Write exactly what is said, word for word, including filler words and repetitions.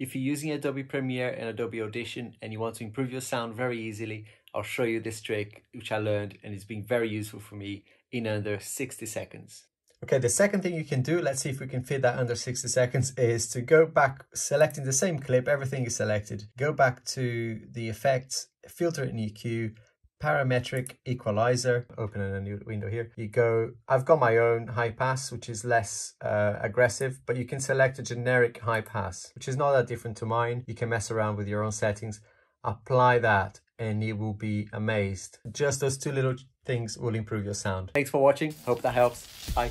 If you're using Adobe Premiere and Adobe Audition and you want to improve your sound very easily, I'll show you this trick which I learned and it's been very useful for me in under sixty seconds. Okay, the second thing you can do, let's see if we can fit that under sixty seconds, is to go back, selecting the same clip, everything is selected. Go back to the effects, filter and E Q, parametric equalizer, open in a new window here. You go, I've got my own high pass, which is less uh, aggressive, but you can select a generic high pass, which is not that different to mine. You can mess around with your own settings, apply that, and you will be amazed. Just those two little things will improve your sound. Thanks for watching. Hope that helps. Bye.